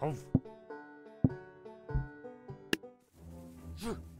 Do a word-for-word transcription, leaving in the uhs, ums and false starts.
Hov, hov.